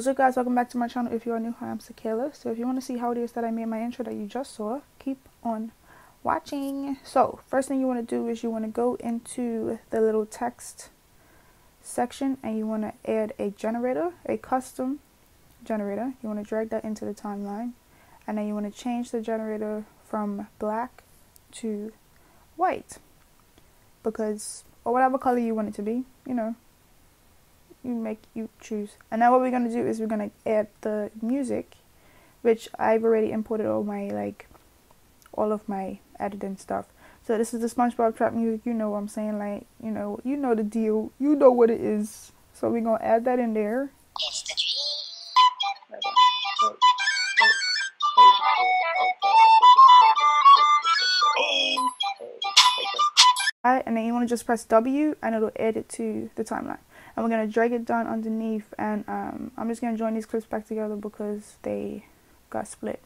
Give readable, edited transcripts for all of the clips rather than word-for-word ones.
What's up, guys? Welcome back to my channel. If you are new, hi, I'm Sakayla. So if you want to see how it is that I made my intro that you just saw, keep on watching. So first thing you want to do is you want to go into the little text section and you want to add a generator, a custom generator. You want to drag that into the timeline and then you want to change the generator from black to white, because, or whatever color you want it to be, you know, you choose. And now what we're going to do is we're going to add the music, which I've already imported all of my editing stuff. So this is the SpongeBob trap music, you know what I'm saying, like, you know the deal, you know what it is. So we're going to add that in there. Alright, and then you want to just press W and it'll add it to the timeline. And we're going to drag it down underneath, and I'm just going to join these clips back together because they got split.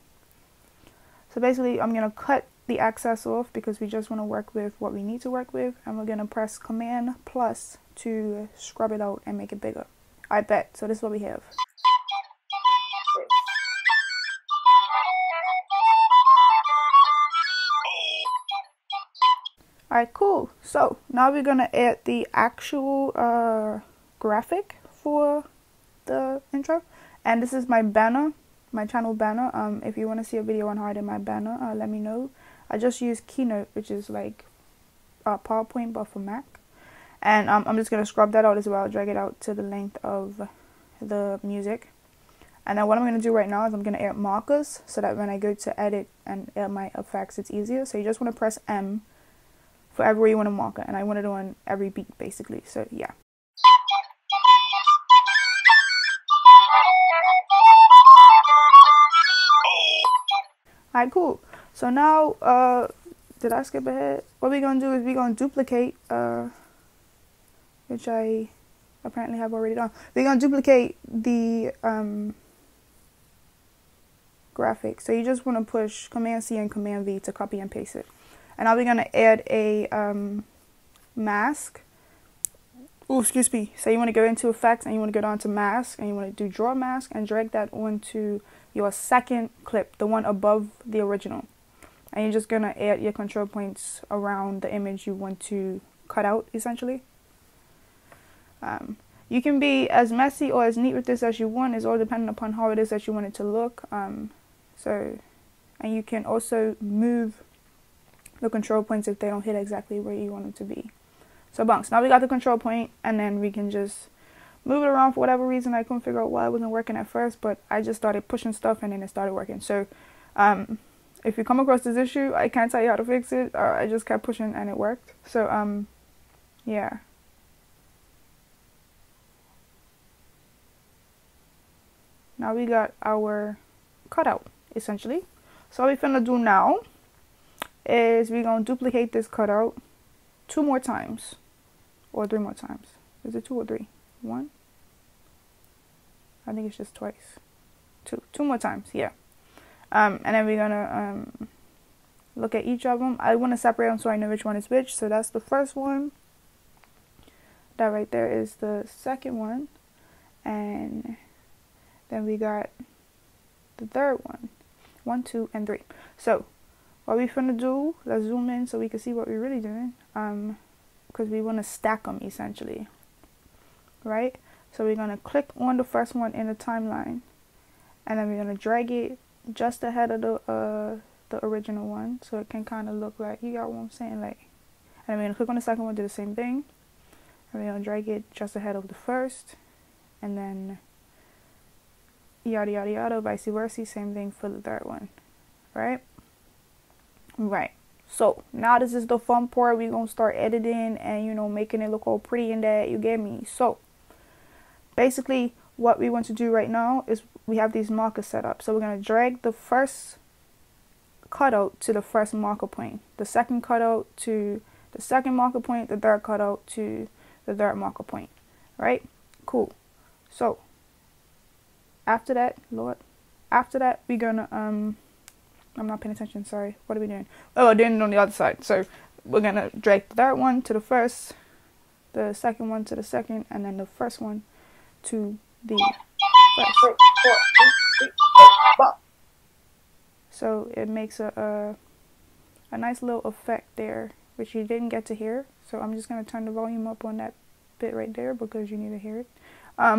So basically I'm going to cut the access off because we just want to work with what we need to work with, and we're going to press Command plus to scrub it out and make it bigger. I bet. So this is what we have. Alright, cool. So now we're going to add the actual graphic for the intro, and this is my banner, my channel banner. If you want to see a video on how I did my banner, let me know. I just use Keynote, which is like PowerPoint but for Mac, and I'm just going to scrub that out as well, drag it out to the length of the music. And then what I'm going to do right now is I'm going to add markers so that when I go to edit and add my effects, it's easier. So you just want to press M for everywhere you want to mark it, and I want it on every beat basically, so yeah. Alright, cool. So now, did I skip ahead? What we're going to do is we're going to duplicate, which I apparently have already done. We're going to duplicate the graphic. So you just want to push Command C and Command V to copy and paste it. And now we're going to add a mask. Oh, excuse me. So you want to go into effects and you want to go down to mask and you want to do draw mask and drag that onto your second clip, the one above the original. And you're just going to add your control points around the image you want to cut out, essentially. You can be as messy or as neat with this as you want. It's all dependent upon how it is that you want it to look. And you can also move the control points if they don't hit exactly where you want them to be. So bunks, now we got the control point, and then we can just move it around. For whatever reason, I couldn't figure out why it wasn't working at first, but I just started pushing stuff and then it started working. So if you come across this issue, I can't tell you how to fix it. I just kept pushing and it worked. So yeah. Now we got our cutout, essentially. So what we're gonna do now is we're gonna duplicate this cutout 2 more times or 3 more times. Is it 2 or 3? 1? I think it's just twice. 2 more times, yeah. And then we're gonna look at each of them. I want to separate them so I know which one is which. So that's the first one. That right there is the second one, and then we got the third one. 1, 2, and 3. So what we're gonna do, let's zoom in so we can see what we're really doing, because we want to stack them essentially, right? So we're gonna click on the first one in the timeline, and then we're gonna drag it just ahead of the original one, so it can kind of look like, you got what I'm saying, like. And then we're gonna click on the second one, do the same thing, and we're gonna drag it just ahead of the first, and then yada yada yada, vice versa, same thing for the third one, right? Right, so now this is the fun part. We're gonna start editing and, you know, making it look all pretty and that, you get me? So basically what we want to do right now is we have these markers set up, so we're gonna drag the first cutout to the first marker point, the second cutout to the second marker point, the third cutout to the third marker point, right? Cool. So after that, we're gonna I'm not paying attention, sorry. What are we doing? Oh, I'm doing it on the other side. So we're going to drag the third one to the first, the second one to the second, and then the first one to the first. So it makes a nice little effect there, which you didn't get to hear. So I'm just going to turn the volume up on that bit right there because you need to hear it. So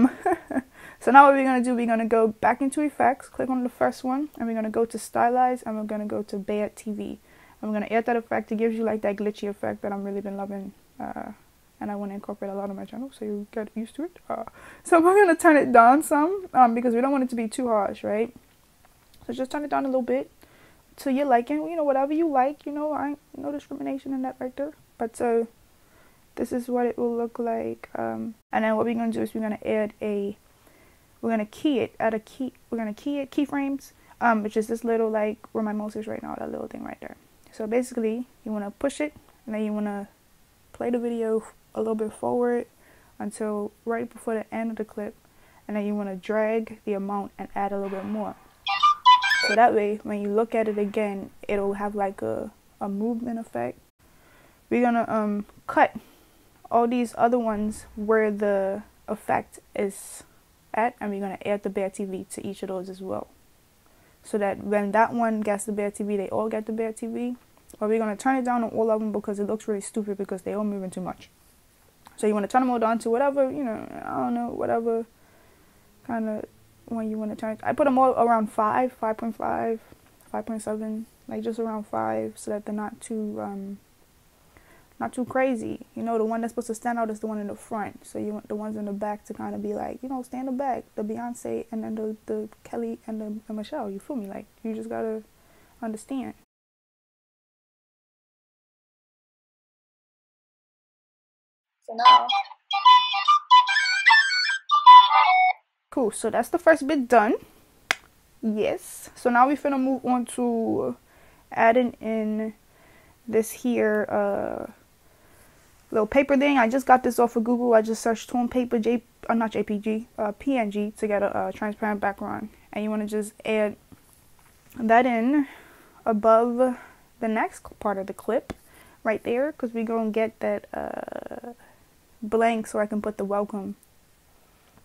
now what we're going to do, we're going to go back into effects, click on the first one, and we're going to go to stylize, and we're going to go to Bad TV. I'm going to add that effect. It gives you like that glitchy effect that I've really been loving, and I want to incorporate a lot on my channel, so you get used to it. So we're going to turn it down some, because we don't want it to be too harsh, right? So just turn it down a little bit to your liking, you know, whatever you like, you know, no discrimination in that right there. But so this is what it will look like. And then what we're going to do is we're going to add a, we're going to key it, keyframes, which is this little, like where my mouse is right now, that little thing right there. So basically you want to push it and then you want to play the video a little bit forward until right before the end of the clip. And then you want to drag the amount and add a little bit more. So that way, when you look at it again, it'll have like a movement effect. We're going to cut all these other ones where the effect is at, and we're going to add the Bad TV to each of those as well. So that when that one gets the Bad TV, they all get the Bad TV. But we're going to turn it down on all of them because it looks really stupid because they all moving too much. So you want to turn them all down to whatever, you know, I don't know, whatever kind of one you want to turn it. I put them all around 5, 5.5, 5.7, like just around 5 so that they're not too, not too crazy. You know, the one that's supposed to stand out is the one in the front. So you want the ones in the back to kind of be like, you know, stay in the back. The Beyonce and then the Kelly and the Michelle. You feel me? Like, you just got to understand. So now. Cool. So that's the first bit done. Yes. So now we're finna move on to adding in this here, little paper thing. I just got this off of Google. I just searched torn paper, PNG to get a transparent background. And you want to just add that in above the next part of the clip right there, because we're going to get that blank so I can put the welcome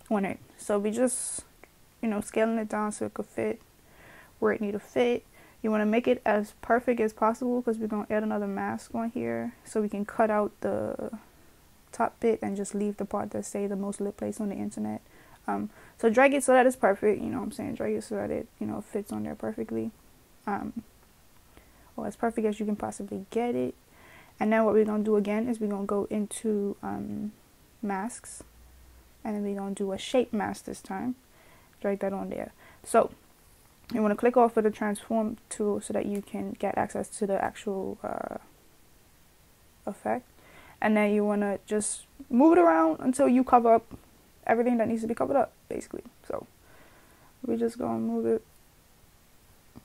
on it. So we just, you know, scaling it down so it could fit where it need to fit. You want to make it as perfect as possible because we're going to add another mask on here so we can cut out the top bit and just leave the part that say the most lit place on the internet. So drag it so that it's perfect, you know what I'm saying? Drag it so that it, you know, fits on there perfectly. Or as perfect as you can possibly get it. And then what we're going to do again is we're going to go into masks. And then we're going to do a shape mask this time. Drag that on there. So you want to click off of the transform tool so that you can get access to the actual effect. And then you want to just move it around until you cover up everything that needs to be covered up, basically. So we're just going to move it.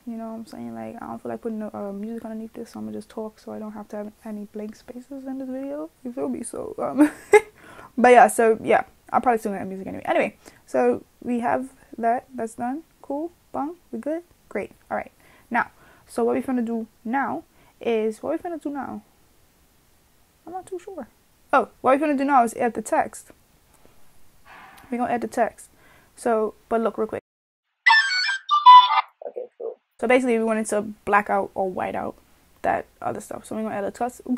You know what I'm saying? Like, I don't feel like putting no, music underneath this, so I'm going to just talk so I don't have to have any blank spaces in this video. You feel me? So, but yeah, so yeah, I'm probably still going to have music anyway. Anyway, so we have that. That's done. Cool. We good? Great. All right. Now, so what we're going to do now is, I'm not too sure. Oh, what we're going to do now is add the text. We're going to add the text. So, but look real quick. Okay, cool. So basically, we wanted to black out or white out that other stuff. So we're going to add a text. I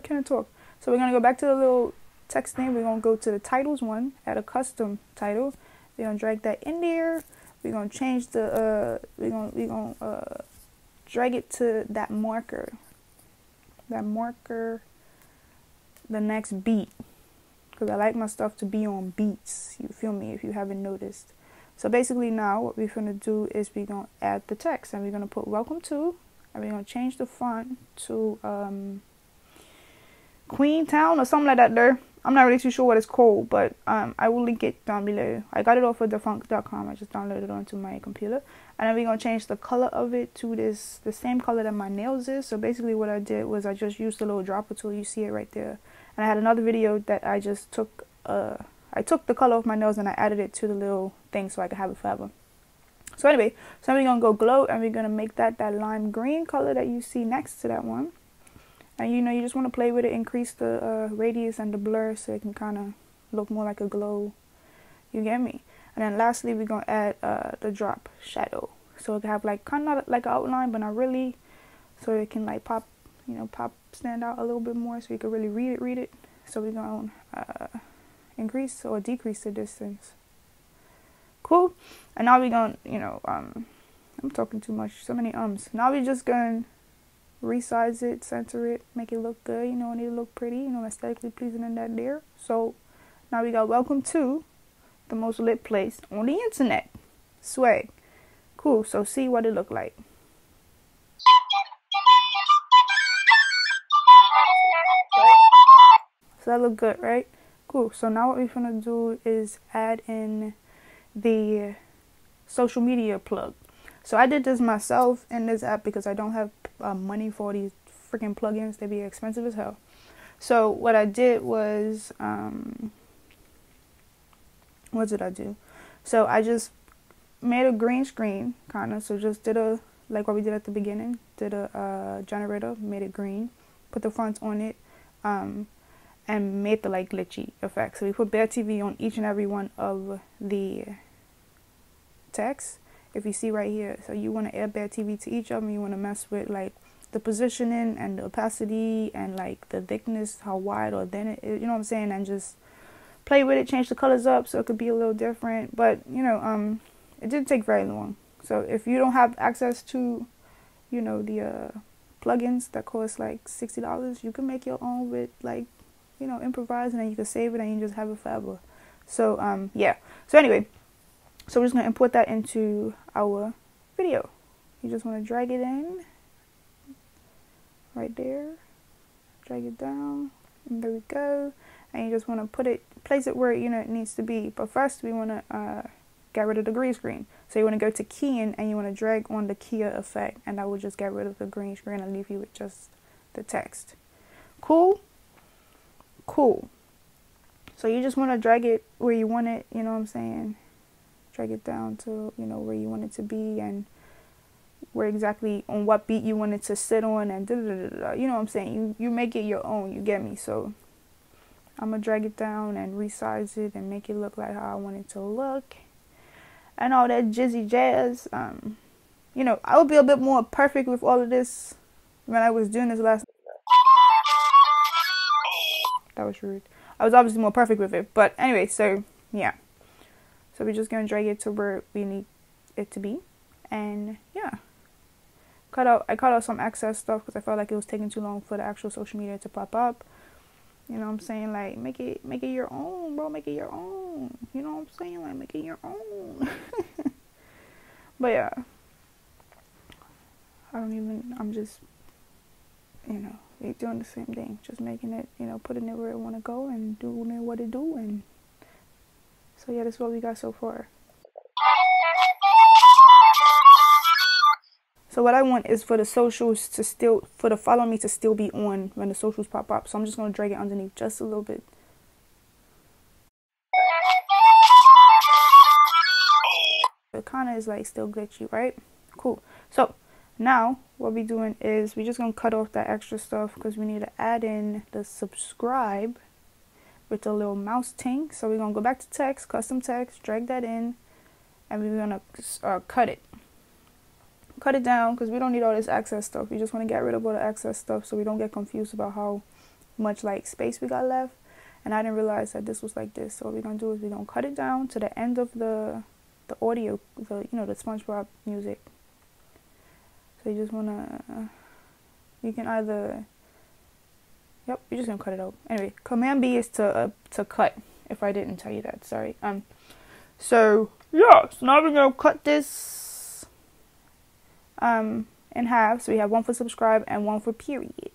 can't talk. So we're going to go back to the little text name. We're going to go to the titles one, add a custom title. We're going to drag that in there. We're gonna change the we're gonna drag it to that marker. The next beat. Because I like my stuff to be on beats. You feel me? If you haven't noticed. So basically now what we're gonna do is we're gonna add the text and we're gonna put welcome to, and we're gonna change the font to Queenstown or something like that there. I'm not really too sure what it's called, but I will link it down below. I got it off of defunct.com. I just downloaded it onto my computer. And then we're going to change the color of it to this, the same color that my nails is. So basically what I did was I just used the little dropper tool. You see it right there. And I had another video that I just took, I took the color of my nails and I added it to the little thing so I could have it forever. So anyway, so we're going to go glow and we're going to make that lime green color that you see next to that one. And you know, you just want to play with it, increase the radius and the blur so it can kind of look more like a glow. You get me? And then lastly, we're going to add the drop shadow. So it can have like kind of like an outline, but not really. So it can like pop, you know, stand out a little bit more so you can really read it. So we're going to increase or decrease the distance. Cool. And now we're going to, you know, I'm talking too much. So many ums. Now we're just going to resize it, center it, make it look good, you know, and it look pretty, you know, aesthetically pleasing in that there. So now we got welcome to the most lit place on the internet. Swag. Cool. So see what it look like. So that look good, right? Cool. So now what we're gonna do is add in the social media plug. So I did this myself in this app because I don't have money for these freaking plugins. They be expensive as hell. So what I did was, what did I do? So I just made a green screen, kind of. So just did a, like what we did at the beginning, did a generator, made it green, put the fonts on it, and made the like glitchy effect. So we put Bad TV on each and every one of the text. If you see right here, so you want to add Bad TV to each of them. You want to mess with like the positioning and the opacity and like the thickness, how wide or thin it is, you know what I'm saying? And just play with it, change the colors up so it could be a little different. But you know, it didn't take very long. So if you don't have access to, you know, the plugins that cost like $60, you can make your own with like, you know, improvise, and then you can save it and you just have it forever. So yeah. So anyway. So we're just going to import that into our video. You just want to drag it in right there, drag it down, and there we go. And you just want to put it, place it where, you know, it needs to be. But first we want to get rid of the green screen. So you want to go to keying and you want to drag on the Kia effect, and that will just get rid of the green screen and leave you with just the text. Cool? Cool. So you just want to drag it where you want it, you know what I'm saying? Drag it down to, you know, where you want it to be and where exactly on what beat you want it to sit on, and you know what I'm saying, you make it your own, you get me? So I'm gonna drag it down and resize it and make it look like how I want it to look and all that jizzy jazz. You know, I would be a bit more perfect with all of this when I was doing this last that was rude. I was obviously more perfect with it, but anyway, so yeah. So we're just going to drag it to where we need it to be. And yeah. I cut out some excess stuff because I felt like it was taking too long for the actual social media to pop up. You know what I'm saying? Like, make it your own, bro. Make it your own. You know what I'm saying? Like, make it your own. But yeah. I'm just, you know, we're doing the same thing. Just making it, you know, putting it where it want to go and doing it what it do. And so yeah, that's what we got so far. So what I want is for the socials to still, for the follow me to still be on when the socials pop up. So I'm just going to drag it underneath just a little bit. It kind of is like still glitchy, right? Cool. So now what we're doing is we're just going to cut off that extra stuff because we need to add in the subscribe with a little mouse ting. So we're going to go back to text, custom text, drag that in, and we're going to cut it down because we don't need all this excess stuff. We just want to get rid of all the excess stuff so we don't get confused about how much like space we got left. And I didn't realize that this was like this. So what we're going to do is we're going to cut it down to the end of the audio, the, you know, the SpongeBob music. So you just want to, you can either, yep, you're just gonna cut it out. Anyway, Command B is to cut, if I didn't tell you that, sorry. So yeah, so now we're gonna cut this in half. So we have one for subscribe and one for period.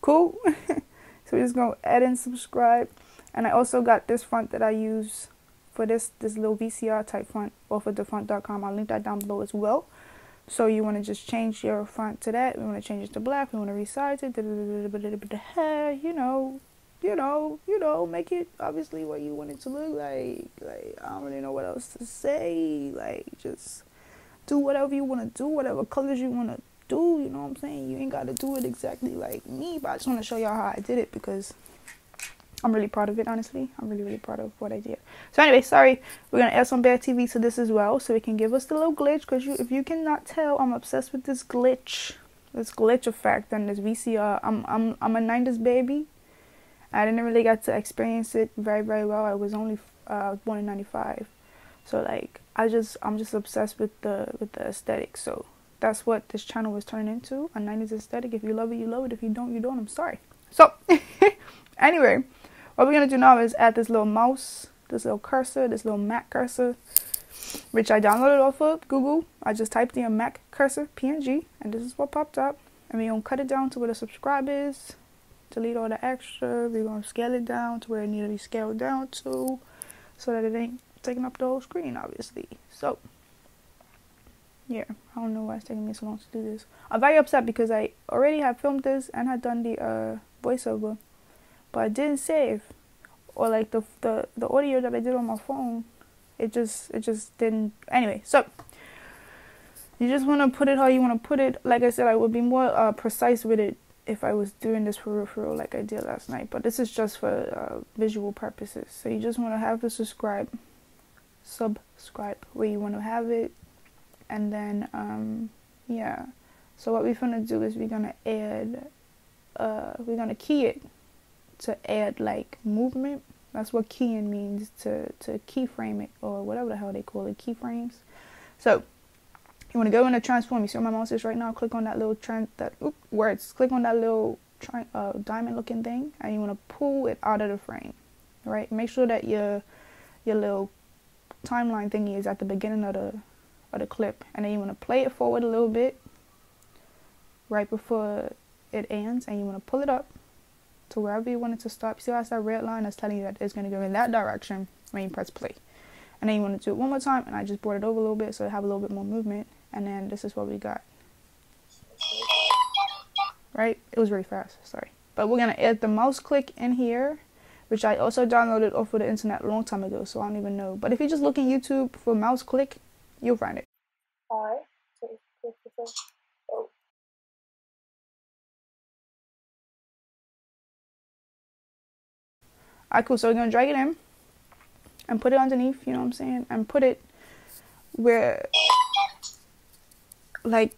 Cool. So we're just gonna add in subscribe. And I also got this font that I use for this little VCR type font off of thefront.com. I'll link that down below as well. So you want to just change your font to that. We want to change it to black. We want to resize it. You know, make it obviously what you want it to look like. Like, I don't really know what else to say. Like, just do whatever you want to do, whatever colors you want to do. You know what I'm saying? You ain't got to do it exactly like me, but I just want to show y'all how I did it because I'm really proud of it, honestly. I'm really, really proud of what I did. So anyway, sorry, we're going to add some Bad TV to this as well, so it can give us the little glitch, because if you cannot tell, I'm obsessed with this glitch effect and this VCR. I'm a 90s baby. I didn't really get to experience it very, very well. I was only born in 95. So like, I'm just obsessed with the aesthetic. So that's what this channel was turning into, a 90s aesthetic. If you love it, you love it. If you don't, you don't. I'm sorry. So anyway, what we're going to do now is add this little mouse, this little cursor, this little Mac cursor, which I downloaded off of Google. I just typed in Mac cursor PNG, and this is what popped up. And we're going to cut it down to where the subscribe is, delete all the extra. We're going to scale it down to where it needs to be scaled down to, so that it ain't taking up the whole screen, obviously. So yeah, I don't know why it's taking me so long to do this. I'm very upset because I already had filmed this and had done the voiceover, but I didn't save, or like the audio that I did on my phone, it just didn't. Anyway, so you just want to put it how you want to put it. Like I said, I would be more precise with it if I was doing this for real like I did last night, but this is just for visual purposes. So you just want to have the subscribe where you want to have it, and then yeah. So what we're gonna do is we're gonna key it to add like movement. That's what keying means, to keyframe it, or whatever the hell they call it, keyframes. So you want to go into transform. You see where my mouse is right now? Click on that little click on that little diamond looking thing, and you want to pull it out of the frame. Right? Make sure that your little timeline thingy is at the beginning of the clip, and then you want to play it forward a little bit right before it ends, and you want to pull it up to wherever you want it to stop. See how it's that red line that's telling you that it's going to go in that direction when you press play. And then you want to do it one more time, and I just brought it over a little bit so I have a little bit more movement. And then this is what we got. Right? It was really fast, sorry. But we're going to add the mouse click in here, which I also downloaded off of the internet a long time ago, so I don't even know. But if you just look in YouTube for mouse click, you'll find it. 5, 2, 3, 4. Oh. Alright, cool. So we're going to drag it in and put it underneath, you know what I'm saying? And put it where, like,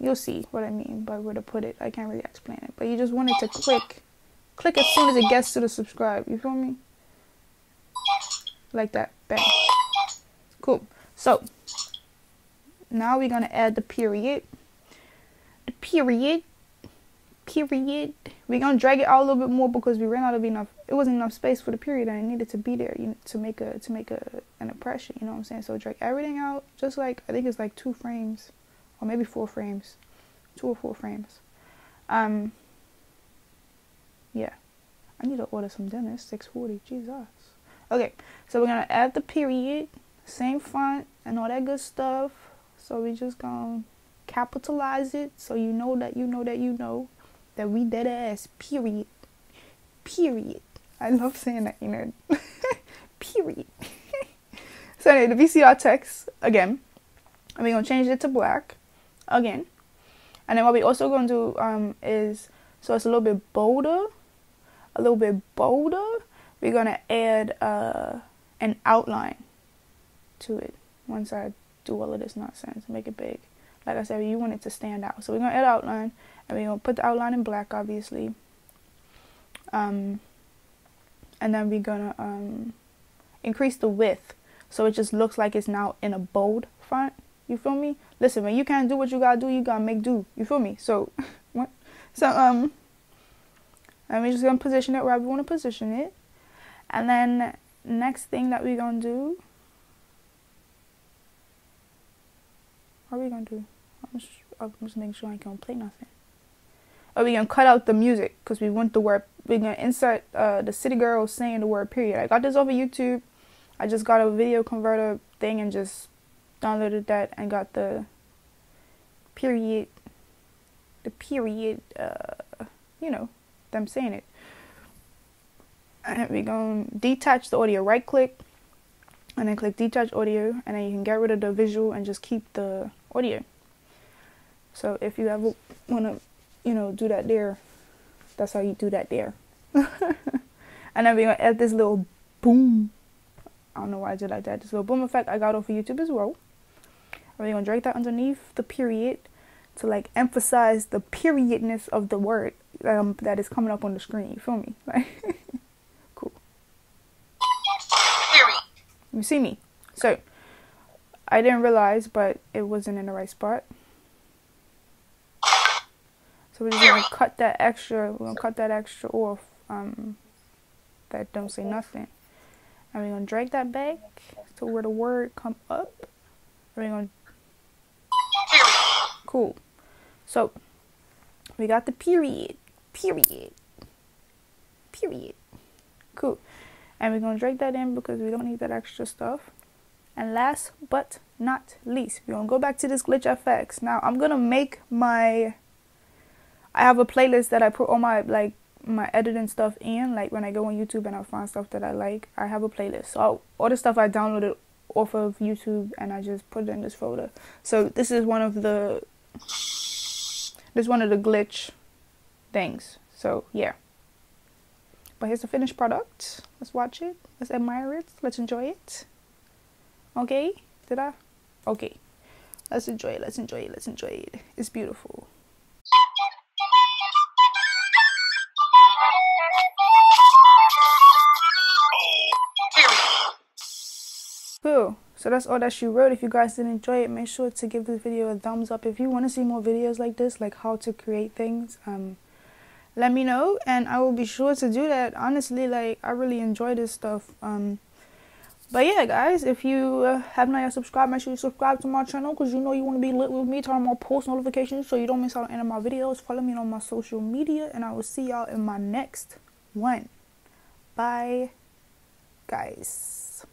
you'll see what I mean by where to put it. I can't really explain it, but you just want it to click as soon as it gets to the subscribe, you feel me? Like that, bang. Cool. So now we're gonna add the period. The period. We're gonna drag it out a little bit more because we ran out of enough. It wasn't enough space for the period, and it needed to be there, you know, to make an impression. You know what I'm saying? So drag everything out, just like, I think it's like 2 frames, or maybe 4 frames, 2 or 4 frames. Yeah, I need to order some dinner. It's 6:40. Jesus. Okay, so we're gonna add the period, same font and all that good stuff. So we're just gonna capitalize it, so you know that you know that we dead ass. Period. I love saying that, you know. Period. So anyway, the VCR text again, and we're gonna change it to black again. And then what we also gonna do is, so it's a little bit bolder. We're gonna add an outline to it once I do all of this nonsense, make it big. Like I said, you want it to stand out. So we're gonna add outline, and we're gonna put the outline in black, obviously. And then we're gonna increase the width, so it just looks like it's now in a bold font. You feel me? Listen, when you can't do what you gotta do, you gotta make do. You feel me? So what? So and we're just gonna position it wherever we want to position it. And then next thing that we're gonna do. What are we gonna do? I'm just making sure I can't play nothing. Are we gonna cut out the music? Cause we want the word. We're gonna insert the city girl saying the word period. I got this over YouTube. I just got a video converter thing and just downloaded that and got the period. You know, them saying it. And we're gonna detach the audio. Right click, and then click detach audio, and then you can get rid of the visual and just keep the audio. So if you ever want to, you know, do that there, that's how you do that there. And And then we're going to add this little boom. I don't know why I did like that. This little boom effect I got off of YouTube as well. And we're going to drag that underneath the period to like emphasize the periodness of the word that is coming up on the screen. You feel me? Like, cool. You see me? So, I didn't realize, but it wasn't in the right spot. So we're just gonna cut that extra. We're gonna cut that extra off. That don't say nothing. And we're gonna drag that back to where the word come up. We're gonna. Cool. So we got the period. Period. Period. Cool. And we're gonna drag that in because we don't need that extra stuff. And last but not least, we're gonna go back to this glitch FX. Now I'm gonna make my. I have a playlist that I put all my like my editing stuff in, like when I go on YouTube and I find stuff that I like, I have a playlist. So all the stuff I downloaded off of YouTube and I just put it in this folder. So this is one of the glitch things. So yeah. But here's the finished product. Let's watch it. Let's admire it. Let's enjoy it. Okay? Did I? Okay. Let's enjoy it. Let's enjoy it. Let's enjoy it. It's beautiful. Cool. So that's all that she wrote. If you guys did enjoy it, make sure to give this video a thumbs up. If you want to see more videos like this, like how to create things, let me know and I will be sure to do that. Honestly, like I really enjoy this stuff. But yeah, guys, if you have not yet subscribed, make sure you subscribe to my channel because you know you want to be lit with me. Turn on my post notifications so you don't miss out on any of my videos. Follow me on my social media and I will see y'all in my next one. Bye, guys.